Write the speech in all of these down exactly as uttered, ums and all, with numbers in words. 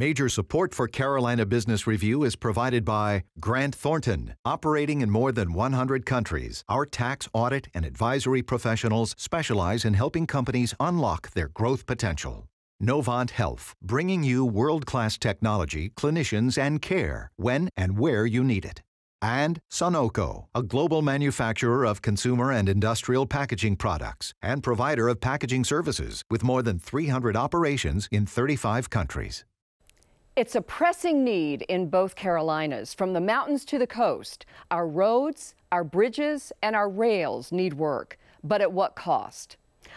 Major support for Carolina Business Review is provided by Grant Thornton, operating in more than one hundred countries. Our tax, audit, and advisory professionals specialize in helping companies unlock their growth potential. Novant Health, bringing you world-class technology, clinicians, and care when and where you need it. And Sonoco, a global manufacturer of consumer and industrial packaging products and provider of packaging services with more than three hundred operations in thirty-five countries. It's a pressing need in both Carolinas. From the mountains to the coast, our roads, our bridges, and our rails need work. But at what cost?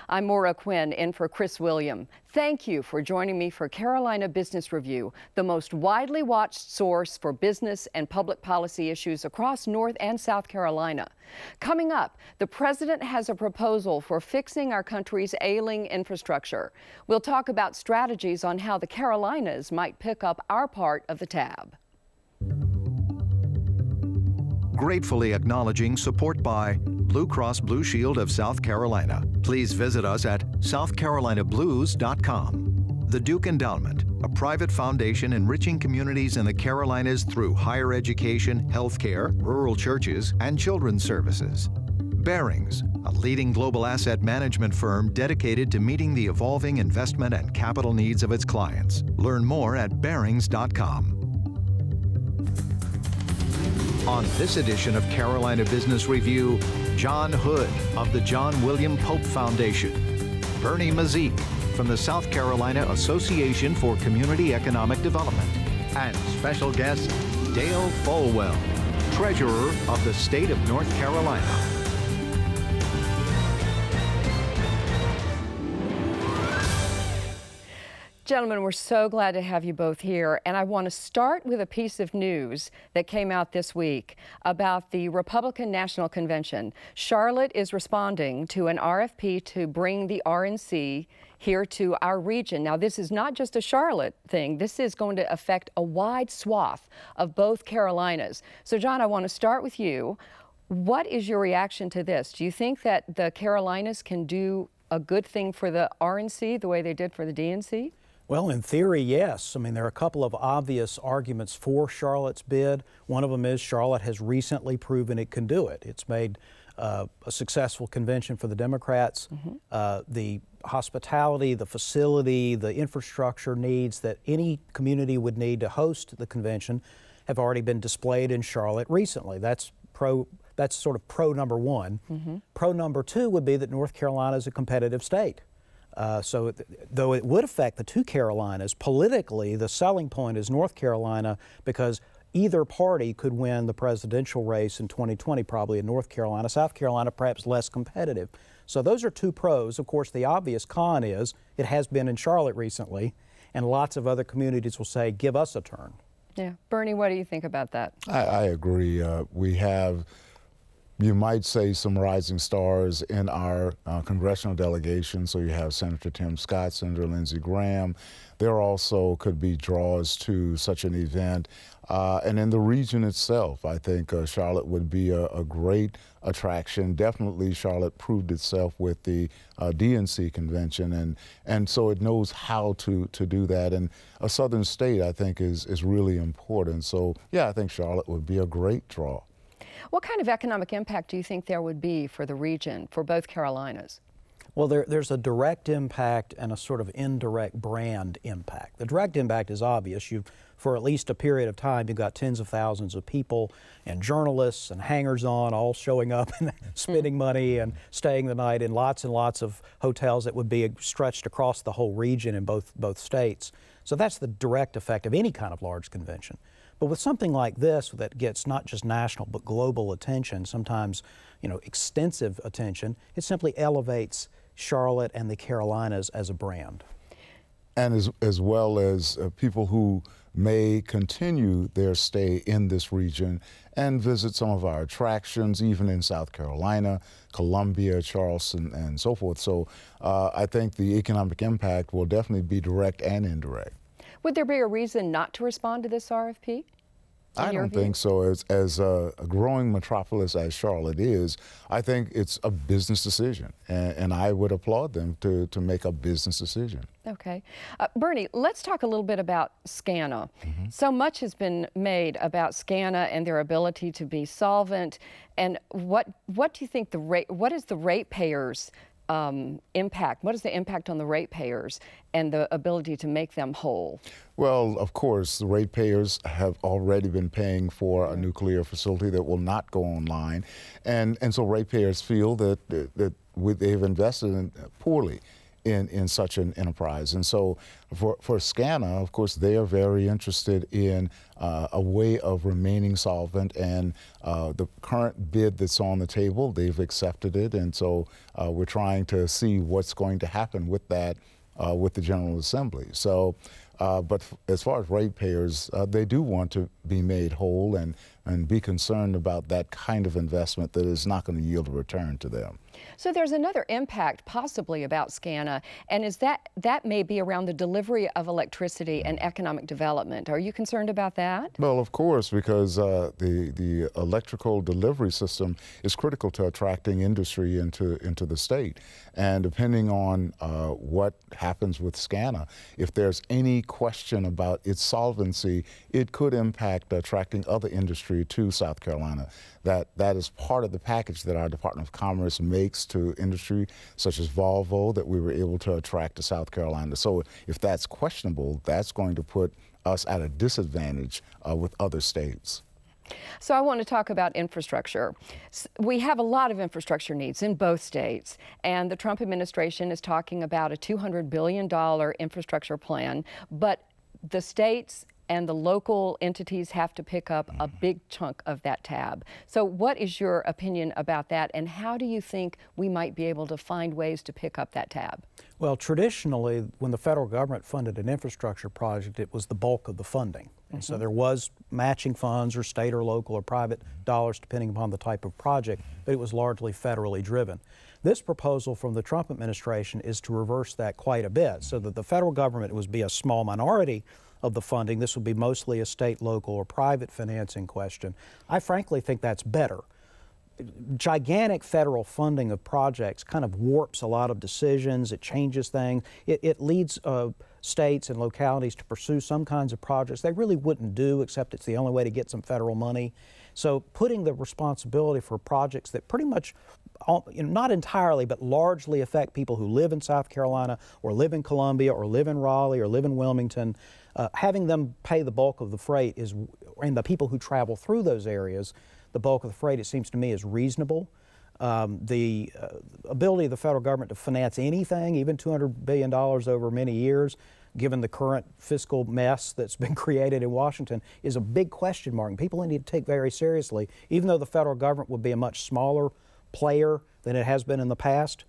I'm Maura Quinn, in for Chris William. Thank you for joining me for Carolina Business Review, the most widely watched source for business and public policy issues across North and South Carolina. Coming up, the president has a proposal for fixing our country's ailing infrastructure. We'll talk about strategies on how the Carolinas might pick up our part of the tab. Gratefully acknowledging support by Blue Cross Blue Shield of South Carolina. Please visit us at south carolina blues dot com. The Duke Endowment, a private foundation enriching communities in the Carolinas through higher education, healthcare, rural churches, and children's services. Barings, a leading global asset management firm dedicated to meeting the evolving investment and capital needs of its clients. Learn more at barings dot com. On this edition of Carolina Business Review, John Hood of the John William Pope Foundation, Bernie Mazyck from the South Carolina Association for Community Economic Development, and special guest Dale Folwell, Treasurer of the State of North Carolina. Gentlemen, we're so glad to have you both here, and I want to start with a piece of news that came out this week about the Republican National Convention. Charlotte is responding to an R F P to bring the R N C here to our region. Now, this is not just a Charlotte thing. This is going to affect a wide swath of both Carolinas. So, John, I want to start with you. What is your reaction to this? Do you think that the Carolinas can do a good thing for the R N C the way they did for the D N C? Well, in theory, yes. I mean, there are a couple of obvious arguments for Charlotte's bid. One of them is Charlotte has recently proven it can do it. It's made uh, a successful convention for the Democrats. Mm-hmm. uh, the hospitality, the facility, the infrastructure needs that any community would need to host the convention have already been displayed in Charlotte recently. That's pro. That's sort of pro number one. Mm-hmm. Pro number two would be that North Carolina is a competitive state. Uh, so it, though it would affect the two Carolinas, politically the selling point is North Carolina because either party could win the presidential race in twenty twenty, probably in North Carolina. South Carolina perhaps less competitive. So those are two pros. Of course, the obvious con is it has been in Charlotte recently, and lots of other communities will say, give us a turn. Yeah. Bernie, what do you think about that? I, I agree. Uh, we have, you might say, some rising stars in our uh, congressional delegation. So you have Senator Tim Scott, Senator Lindsey Graham. There also could be draws to such an event. Uh, and in the region itself, I think uh, Charlotte would be a, a great attraction. Definitely Charlotte proved itself with the uh, D N C convention, and, and so it knows how to, to do that. And a southern state, I think, is, is really important. So, yeah, I think Charlotte would be a great draw. What kind of economic impact do you think there would be for the region, for both Carolinas? Well, there, there's a direct impact and a sort of indirect brand impact. The direct impact is obvious. You've, for at least a period of time, you've got tens of thousands of people and journalists and hangers-on all showing up and spending money and staying the night in lots and lots of hotels that would be stretched across the whole region in both, both states. So that's the direct effect of any kind of large convention. But with something like this that gets not just national but global attention, sometimes, you know, extensive attention, it simply elevates Charlotte and the Carolinas as a brand. And as, as well as uh, people who may continue their stay in this region and visit some of our attractions, even in South Carolina, Columbia, Charleston, and so forth. So uh, I think the economic impact will definitely be direct and indirect. Would there be a reason not to respond to this R F P? I don't think so. As, as a, a growing metropolis as Charlotte is, I think it's a business decision, and, and I would applaud them to, to make a business decision. Okay. Uh, Bernie, let's talk a little bit about SCANA. Mm-hmm. So much has been made about SCANA and their ability to be solvent, and what, what do you think the rate, what is the ratepayers' Um, impact? What is the impact on the ratepayers and the ability to make them whole? Well, of course, the ratepayers have already been paying for a nuclear facility that will not go online, and and so ratepayers feel that that they've invested in poorly in in such an enterprise. And so for, for SCANA, of course, they are very interested in uh, a way of remaining solvent, and uh, the current bid that's on the table, they've accepted it, and so uh, we're trying to see what's going to happen with that uh, with the General Assembly. So, uh, but as far as ratepayers, uh, they do want to be made whole and and be concerned about that kind of investment that is not going to yield a return to them. So there's another impact possibly about SCANA, and is that that may be around the delivery of electricity and economic development. Are you concerned about that? Well, of course, because uh, the the electrical delivery system is critical to attracting industry into into the state, and depending on uh, what happens with SCANA, if there's any question about its solvency, it could impact attracting other industry to South Carolina. That that is part of the package that our Department of Commerce makes to industry such as Volvo that we were able to attract to South Carolina. So if that's questionable, that's going to put us at a disadvantage uh, with other states. So I want to talk about infrastructure. We have a lot of infrastructure needs in both states, and the Trump administration is talking about a two hundred billion dollar infrastructure plan, but the states and the local entities have to pick up a big chunk of that tab. So what is your opinion about that, and how do you think we might be able to find ways to pick up that tab? Well, traditionally, when the federal government funded an infrastructure project, it was the bulk of the funding. And mm-hmm. so there was matching funds or state or local or private dollars depending upon the type of project, but it was largely federally driven. This proposal from the Trump administration is to reverse that quite a bit, so that the federal government would be a small minority of the funding. This would be mostly a state, local, or private financing question. I frankly think that's better. Gigantic federal funding of projects kind of warps a lot of decisions. It changes things. It, it leads uh, states and localities to pursue some kinds of projects they really wouldn't do, except it's the only way to get some federal money. So putting the responsibility for projects that pretty much, you know, not entirely, but largely affect people who live in South Carolina or live in Columbia or live in Raleigh or live in Wilmington, uh, having them pay the bulk of the freight is, and the people who travel through those areas, the bulk of the freight, it seems to me, is reasonable. Um, the uh, ability of the federal government to finance anything, even two hundred billion dollars over many years, given the current fiscal mess that's been created in Washington, is a big question mark. And people need to take very seriously, even though the federal government would be a much smaller player than it has been in the past.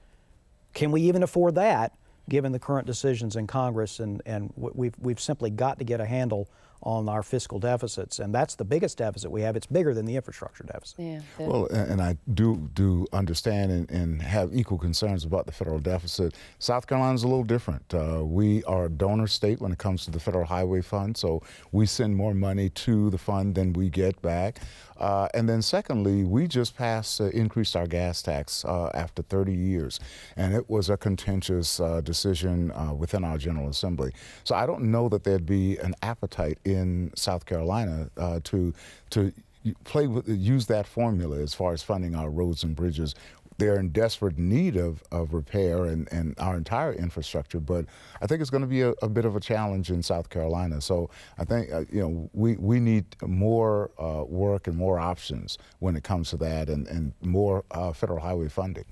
Can we even afford that, given the current decisions in Congress? And, and we've, we've simply got to get a handle on our fiscal deficits, and that's the biggest deficit we have. It's bigger than the infrastructure deficit. Yeah, well, and, and I do do understand and, and have equal concerns about the federal deficit. South Carolina's a little different. Uh, we are a donor state when it comes to the Federal Highway Fund, so we send more money to the fund than we get back. Uh, and then secondly, we just passed, uh, increased our gas tax uh, after thirty years, and it was a contentious uh, decision uh, within our General Assembly. So I don't know that there'd be an appetite in South Carolina uh, to to play with, use that formula as far as funding our roads and bridges. They're in desperate need of, of repair and, and our entire infrastructure, but I think it's going to be a, a bit of a challenge in South Carolina. So I think uh, you know we, we need more uh, work and more options when it comes to that, and, and more uh, federal highway funding.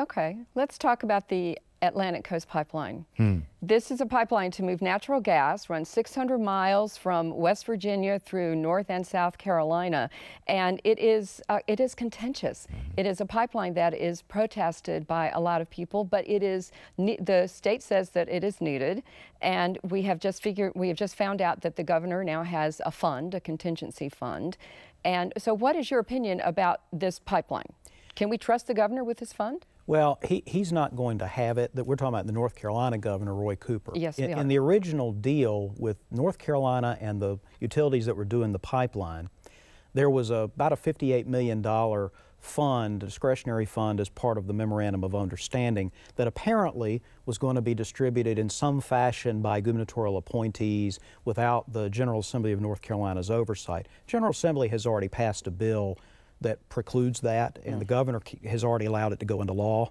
Okay, let's talk about the Atlantic Coast Pipeline. Hmm. This is a pipeline to move natural gas, runs six hundred miles from West Virginia through North and South Carolina, and it is uh, it is contentious. Mm-hmm. It is a pipeline that is protested by a lot of people, but it is ne the state says that it is needed, and we have just figured we have just found out that the governor now has a fund, a contingency fund. And so, what is your opinion about this pipeline? Can we trust the governor with his fund? Well, he, he's not going to have it. That we're talking about the North Carolina governor, Roy Cooper. Yes, in, we are. In the original deal with North Carolina and the utilities that were doing the pipeline, there was a, about a fifty-eight million dollar fund, discretionary fund, as part of the Memorandum of Understanding that apparently was going to be distributed in some fashion by gubernatorial appointees without the General Assembly of North Carolina's oversight. General Assembly has already passed a bill that precludes that, and mm. the governor has already allowed it to go into law.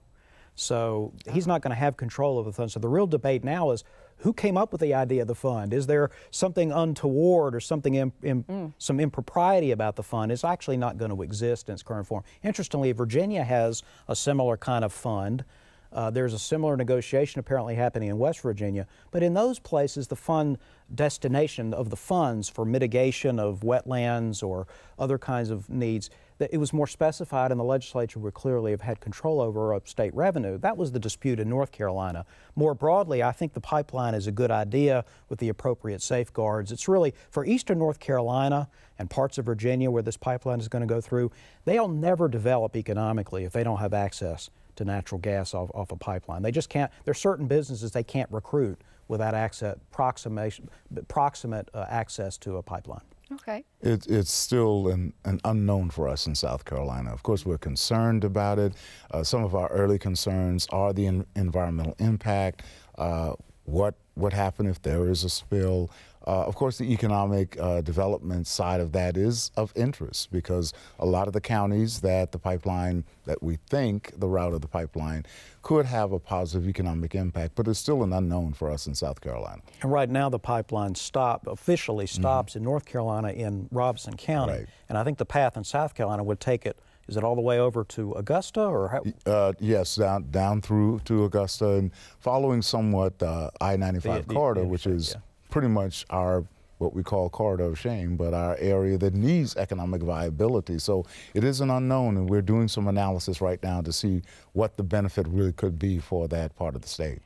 So he's not going to have control of the fund. So the real debate now is who came up with the idea of the fund? Is there something untoward or something in, in, mm. some impropriety about the fund? It's actually not going to exist in its current form. Interestingly, Virginia has a similar kind of fund. Uh, there's a similar negotiation apparently happening in West Virginia, but in those places the fund destination of the funds for mitigation of wetlands or other kinds of needs, that it was more specified, and the legislature would clearly have had control over state revenue. That was the dispute in North Carolina. More broadly, I think the pipeline is a good idea with the appropriate safeguards. It's really for eastern North Carolina and parts of Virginia where this pipeline is going to go through, they'll never develop economically if they don't have access to natural gas off, off a pipeline. They just can't. There are certain businesses they can't recruit without access, proximation, proximate uh, access to a pipeline. Okay. It, it's still an, an unknown for us in South Carolina. Of course, we're concerned about it. Uh, some of our early concerns are the en environmental impact. Uh, what what happened if there is a spill? Uh, of course, the economic uh, development side of that is of interest, because a lot of the counties that the pipeline, that we think the route of the pipeline, could have a positive economic impact, but it's still an unknown for us in South Carolina. And right now the pipeline stop, officially stops mm-hmm. in North Carolina in Robinson County, right. and I think the path in South Carolina would take it. Is it all the way over to Augusta, or how? Uh, yes, down down through to Augusta and following somewhat uh, I ninety-five corridor, the which is yeah. pretty much our what we call corridor of shame, but our area that needs economic viability. So it is an unknown, and we're doing some analysis right now to see what the benefit really could be for that part of the state.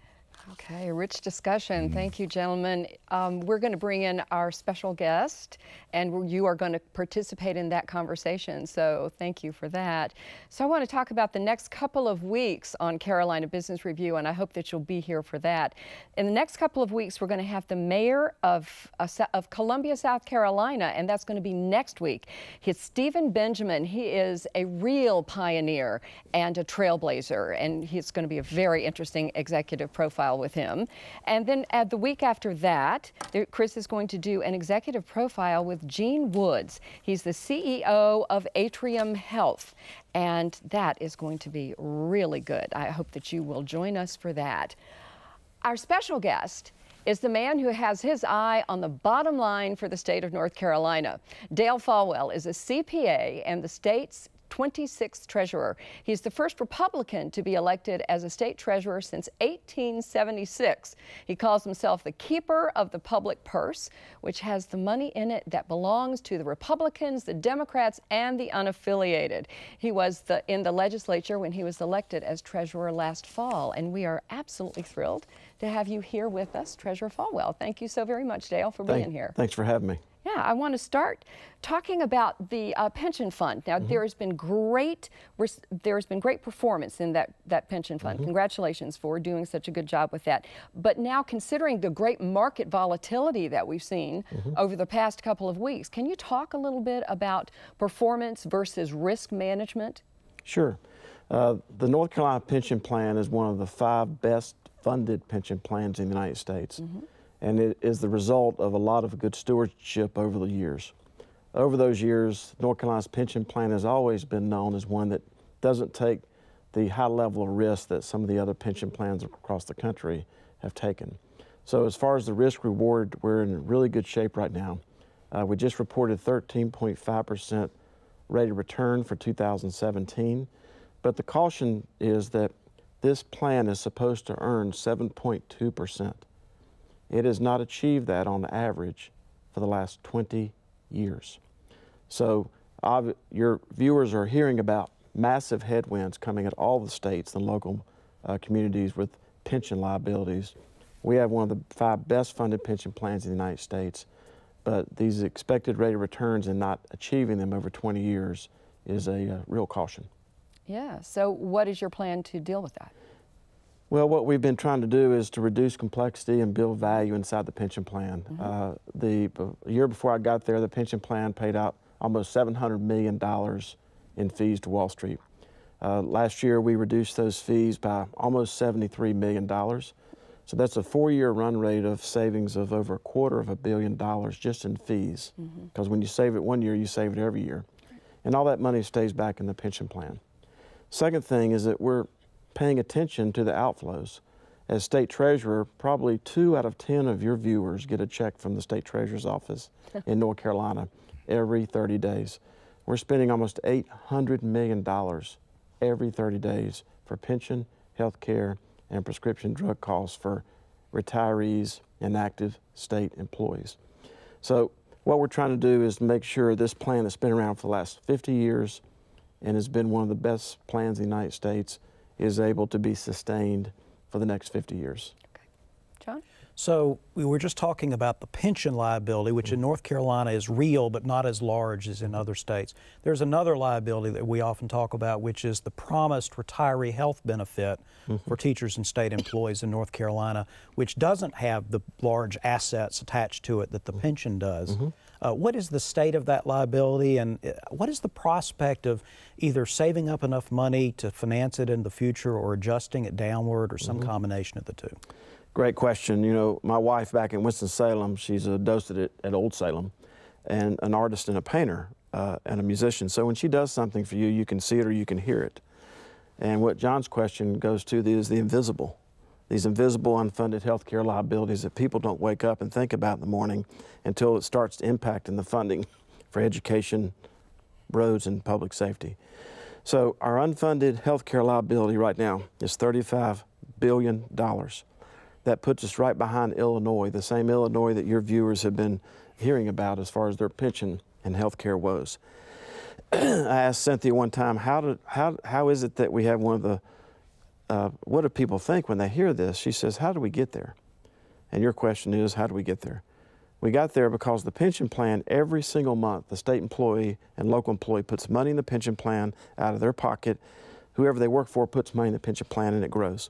Okay, rich discussion. Mm. Thank you, gentlemen. Um, we're going to bring in our special guest, and you are going to participate in that conversation, so thank you for that. So I want to talk about the next couple of weeks on Carolina Business Review, and I hope that you'll be here for that. In the next couple of weeks, we're going to have the mayor of, of Columbia, South Carolina, and that's going to be next week. He's Steven Benjamin. He is a real pioneer and a trailblazer, and he's going to be a very interesting executive profile with him. And then at the week after that, there, Chris is going to do an executive profile with Gene Woods. He's the C E O of Atrium Health, and that is going to be really good. I hope that you will join us for that. Our special guest is the man who has his eye on the bottom line for the state of North Carolina. Dale Folwell is a C P A and the state's twenty-sixth treasurer. He's the first Republican to be elected as a state treasurer since eighteen seventy-six. He calls himself the keeper of the public purse, which has the money in it that belongs to the Republicans, the Democrats, and the unaffiliated. He was the, in the legislature when he was elected as treasurer last fall, and we are absolutely thrilled to have you here with us, Treasurer Folwell. Thank you so very much, Dale, for being Thank, here. Thanks for having me. Yeah, I want to start talking about the uh, pension fund. Now, mm-hmm. there has been great there has been great performance in that that pension fund. Mm-hmm. Congratulations for doing such a good job with that. But now, considering the great market volatility that we've seen mm-hmm. over the past couple of weeks, can you talk a little bit about performance versus risk management? Sure. Uh, the North Carolina pension plan is one of the five best funded pension plans in the United States. Mm-hmm. And it is the result of a lot of good stewardship over the years. Over those years, North Carolina's pension plan has always been known as one that doesn't take the high level of risk that some of the other pension plans across the country have taken. So as far as the risk reward, we're in really good shape right now. Uh, we just reported thirteen point five percent rate of return for two thousand seventeen. But the caution is that this plan is supposed to earn seven point two percent. It has not achieved that on average for the last twenty years. So your viewers are hearing about massive headwinds coming at all the states and local uh, communities with pension liabilities. We have one of the five best funded pension plans in the United States, but these expected rate of returns and not achieving them over twenty years is a uh, real caution. Yeah, so what is your plan to deal with that? Well, what we've been trying to do is to reduce complexity and build value inside the pension plan. Mm-hmm. uh, the a year before I got there, the pension plan paid out almost seven hundred million dollars in fees to Wall Street. Uh, last year, we reduced those fees by almost seventy-three million dollars. So that's a four-year run rate of savings of over a quarter of a billion dollars just in fees. Because mm-hmm. when you save it one year, you save it every year. And all that money stays back in the pension plan. Second thing is that we're paying attention to the outflows. As state treasurer, probably two out of ten of your viewers get a check from the state treasurer's office in North Carolina every thirty days. We're spending almost eight hundred million dollars every thirty days for pension, health care, and prescription drug costs for retirees and active state employees. So what we're trying to do is make sure this plan that's been around for the last fifty years and has been one of the best plans in the United States is able to be sustained for the next fifty years. Okay. John? So we were just talking about the pension liability, which in North Carolina is real, but not as large as in other states. There's another liability that we often talk about, which is the promised retiree health benefit for teachers and state employees in North Carolina, which doesn't have the large assets attached to it that the pension does. Mm-hmm. Uh, what is the state of that liability, and what is the prospect of either saving up enough money to finance it in the future or adjusting it downward or some mm-hmm. combination of the two? Great question. You know, my wife back in Winston-Salem, she's a docent at, at Old Salem, and an artist and a painter uh, and a musician. So when she does something for you, you can see it or you can hear it. And what John's question goes to is the invisible. These invisible unfunded health care liabilities that people don't wake up and think about in the morning until it starts to impact in the funding for education, roads, and public safety. So our unfunded health care liability right now is thirty-five billion dollars. That puts us right behind Illinois, the same Illinois that your viewers have been hearing about as far as their pension and health care woes. I asked Cynthia one time, how, do, how, how is it that we have one of the Uh, what do people think when they hear this? She says, how do we get there? And your question is, how do we get there? We got there because the pension plan, every single month, the state employee and local employee puts money in the pension plan out of their pocket. Whoever they work for puts money in the pension plan, and it grows.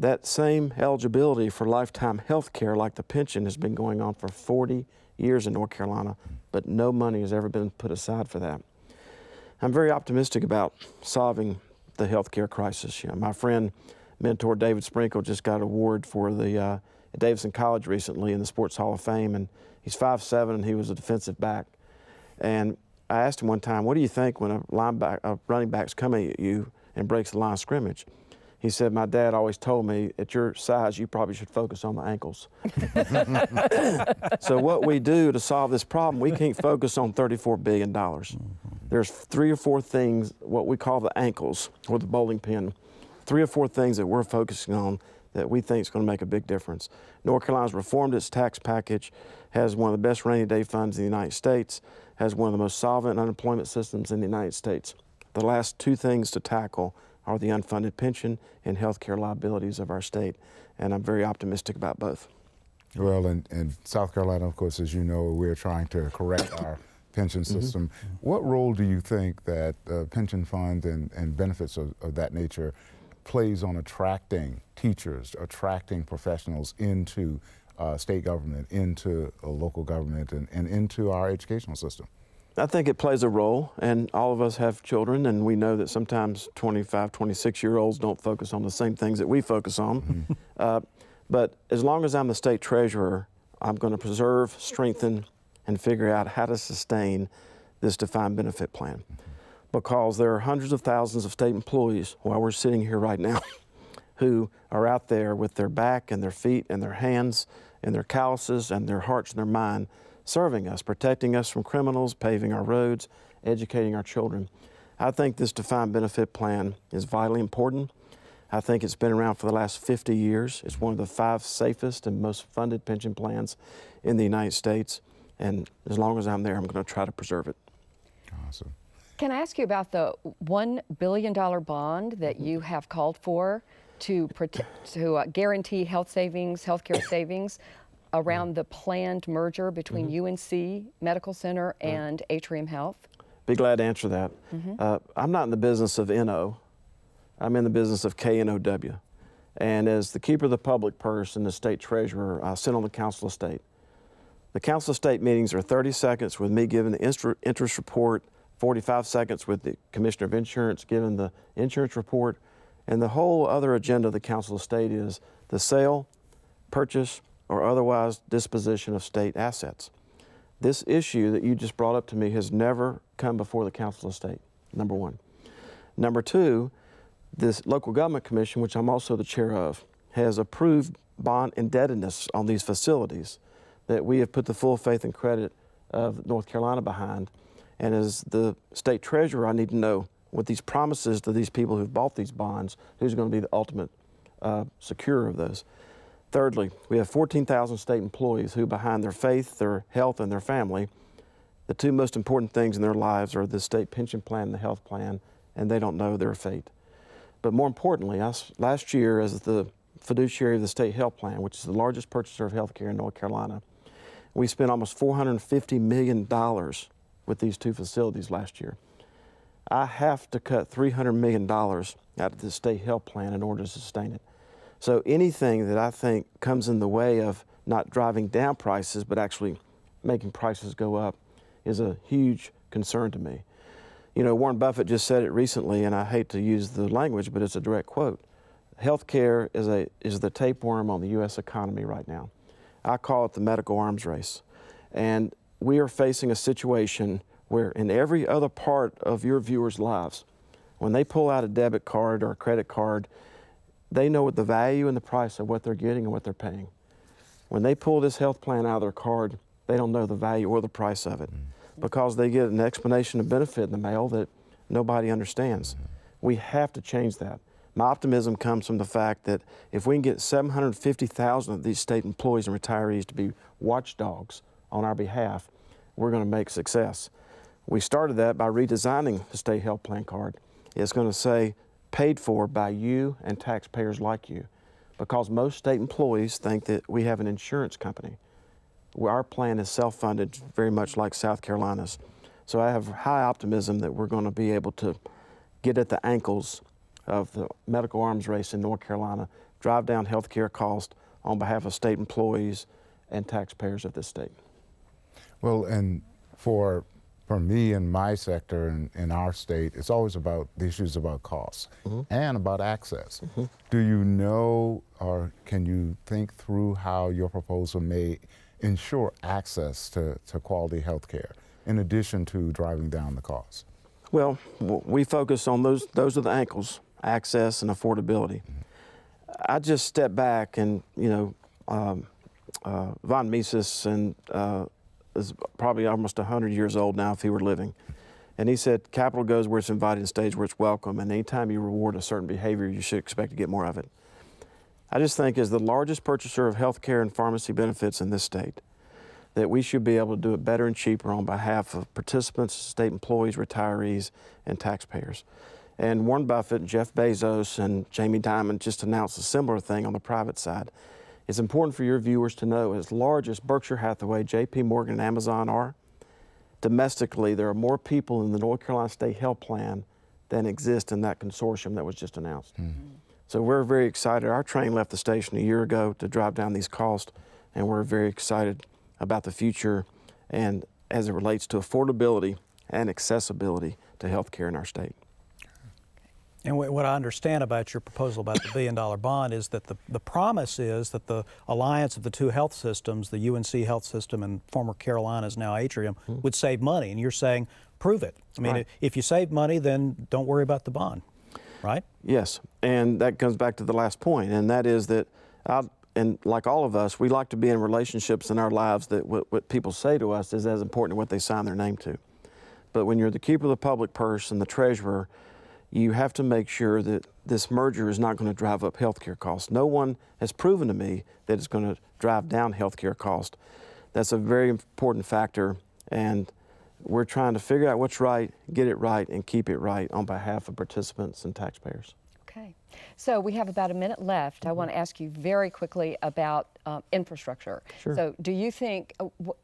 That same eligibility for lifetime health care, like the pension, has been going on for forty years in North Carolina, but no money has ever been put aside for that. I'm very optimistic about solving the healthcare crisis. You know, my friend, mentor David Sprinkle just got an award for the uh, at Davidson College recently in the Sports Hall of Fame, and he's five seven, and he was a defensive back. And I asked him one time, what do you think when a, lineback, a running back's coming at you and breaks the line of scrimmage? He said, my dad always told me, at your size, you probably should focus on the ankles. So what we do to solve this problem, we can't focus on thirty-four billion dollars. There's three or four things, what we call the ankles, or the bowling pin, three or four things that we're focusing on that we think is going to make a big difference. North Carolina's reformed its tax package, has one of the best rainy day funds in the United States, has one of the most solvent unemployment systems in the United States. The last two things to tackle are the unfunded pension and health care liabilities of our state, and I'm very optimistic about both. Well, in, in South Carolina, of course, as you know, we're trying to correct our pension system. Mm-hmm. What role do you think that uh, pension funds and, and benefits of, of that nature plays on attracting teachers, attracting professionals into uh, state government, into uh, local government, and, and into our educational system? I think it plays a role, and all of us have children, and we know that sometimes twenty-five, twenty-six-year-olds don't focus on the same things that we focus on. Mm-hmm. uh, but as long as I'm the state treasurer, I'm going to preserve, strengthen, and figure out how to sustain this defined benefit plan. Because there are hundreds of thousands of state employees, while we're sitting here right now, who are out there with their back and their feet and their hands and their calluses and their hearts and their mind, serving us, protecting us from criminals, paving our roads, educating our children. I think this defined benefit plan is vitally important. I think it's been around for the last fifty years. It's one of the five safest and most funded pension plans in the United States. And as long as I'm there, I'm going to try to preserve it. Awesome. Can I ask you about the one billion dollar bond that you have called for to, protect, to uh, guarantee health savings, health care savings around the planned merger between mm-hmm. U N C Medical Center and right. Atrium Health? Be glad to answer that. Mm-hmm. uh, I'm not in the business of N O. I'm in the business of K N O W. And as the keeper of the public purse and the state treasurer, I sit on the Council of State. The Council of State meetings are thirty seconds with me giving the interest report, forty-five seconds with the Commissioner of Insurance giving the insurance report, and the whole other agenda of the Council of State is the sale, purchase, or otherwise disposition of state assets. This issue that you just brought up to me has never come before the Council of State, number one. Number two, this Local Government Commission, which I'm also the chair of, has approved bond indebtedness on these facilities that we have put the full faith and credit of North Carolina behind. And as the state treasurer, I need to know what these promises to these people who've bought these bonds, who's going to be the ultimate uh, securer of those. Thirdly, we have fourteen thousand state employees who, behind their faith, their health, and their family, the two most important things in their lives are the state pension plan and the health plan, and they don't know their fate. But more importantly, I, last year, as the fiduciary of the state health plan, which is the largest purchaser of health care in North Carolina, we spent almost four hundred fifty million dollars with these two facilities last year. I have to cut three hundred million dollars out of the state health plan in order to sustain it. So anything that I think comes in the way of not driving down prices, but actually making prices go up is a huge concern to me. You know, Warren Buffett just said it recently, and I hate to use the language, but it's a direct quote. Healthcare is, a, is the tapeworm on the U S economy right now. I call it the medical arms race. And we are facing a situation where in every other part of your viewers' lives, when they pull out a debit card or a credit card, they know what the value and the price of what they're getting and what they're paying. When they pull this health plan out of their card, they don't know the value or the price of it mm-hmm. because they get an explanation of benefit in the mail that nobody understands. Mm-hmm. We have to change that. My optimism comes from the fact that if we can get seven hundred fifty thousand of these state employees and retirees to be watchdogs on our behalf, we're going to make success. We started that by redesigning the state health plan card. It's going to say paid for by you and taxpayers like you, because most state employees think that we have an insurance company. Our plan is self-funded, very much like South Carolina's. So I have high optimism that we're going to be able to get at the ankles of the medical arms race in North Carolina, drive down health care costs on behalf of state employees and taxpayers of this state. Well, and for, for me and my sector and in, in our state, it's always about the issues about costs mm-hmm. and about access. Mm-hmm. Do you know or can you think through how your proposal may ensure access to, to quality health care in addition to driving down the costs? Well, we focus on those, those are the ankles. Access and affordability. Mm-hmm. I just step back and, you know, um, uh, Von Mises and, uh, is probably almost one hundred years old now if he were living. And he said, capital goes where it's invited and stays where it's welcome, and anytime you reward a certain behavior, you should expect to get more of it. I just think as the largest purchaser of health care and pharmacy benefits in this state, that we should be able to do it better and cheaper on behalf of participants, state employees, retirees, and taxpayers. And Warren Buffett and Jeff Bezos and Jamie Dimon just announced a similar thing on the private side. It's important for your viewers to know as large as Berkshire Hathaway, J P Morgan, and Amazon are, domestically there are more people in the North Carolina State Health Plan than exist in that consortium that was just announced. Mm-hmm. So we're very excited. Our train left the station a year ago to drive down these costs, and we're very excited about the future and as it relates to affordability and accessibility to health care in our state. And what I understand about your proposal about the billion dollar bond is that the, the promise is that the alliance of the two health systems, the U N C health system and former Carolinas, now Atrium, mm-hmm. would save money. And you're saying, prove it. I mean, right. if you save money, then don't worry about the bond, right? Yes, and that comes back to the last point, and that is that, I, and like all of us, we like to be in relationships in our lives that what, what people say to us is as important to what they sign their name to. But when you're the keeper of the public purse and the treasurer, you have to make sure that this merger is not going to drive up healthcare costs. No one has proven to me that it's going to drive down healthcare costs. That's a very important factor, and we're trying to figure out what's right, get it right, and keep it right on behalf of participants and taxpayers. Okay, so we have about a minute left. Mm-hmm. I want to ask you very quickly about um, infrastructure. Sure. So do you think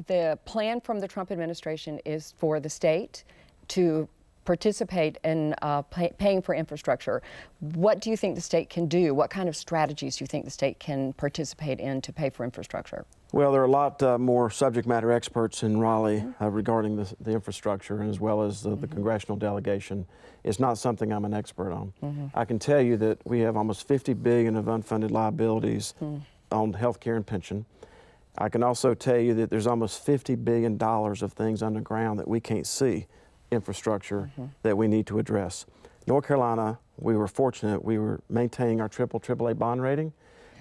the plan from the Trump administration is for the state to participate in uh, pay paying for infrastructure. What do you think the state can do? What kind of strategies do you think the state can participate in to pay for infrastructure? Well, there are a lot uh, more subject matter experts in Raleigh uh, regarding the, the infrastructure, and as well as the, mm-hmm. the congressional delegation. It's not something I'm an expert on. Mm-hmm. I can tell you that we have almost fifty billion dollars of unfunded liabilities mm-hmm. on health care and pension. I can also tell you that there's almost fifty billion dollars of things underground that we can't see, infrastructure mm-hmm. that we need to address. North Carolina, we were fortunate. We were maintaining our triple triple A bond rating,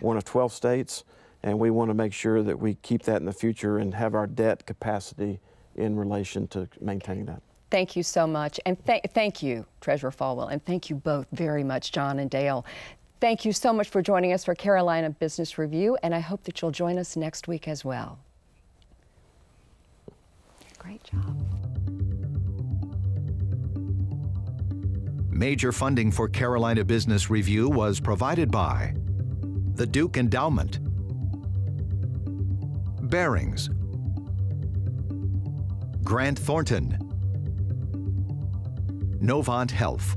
one of twelve states, and we want to make sure that we keep that in the future and have our debt capacity in relation to maintaining that. Thank you so much, and th thank you, Treasurer Folwell, and thank you both very much, John and Dale. Thank you so much for joining us for Carolina Business Review, and I hope that you'll join us next week as well. Great job. Major funding for Carolina Business Review was provided by the Duke Endowment, Barings, Grant Thornton, Novant Health,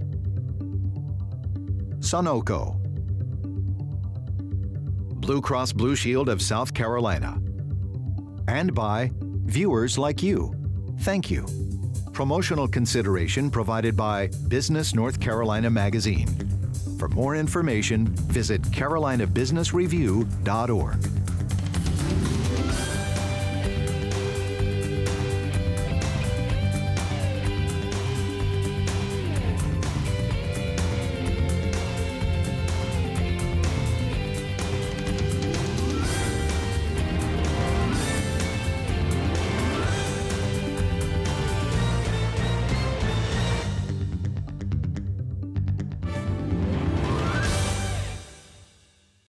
Sonoco, Blue Cross Blue Shield of South Carolina, and by viewers like you. Thank you. Promotional consideration provided by Business North Carolina Magazine. For more information, visit carolina business review dot org.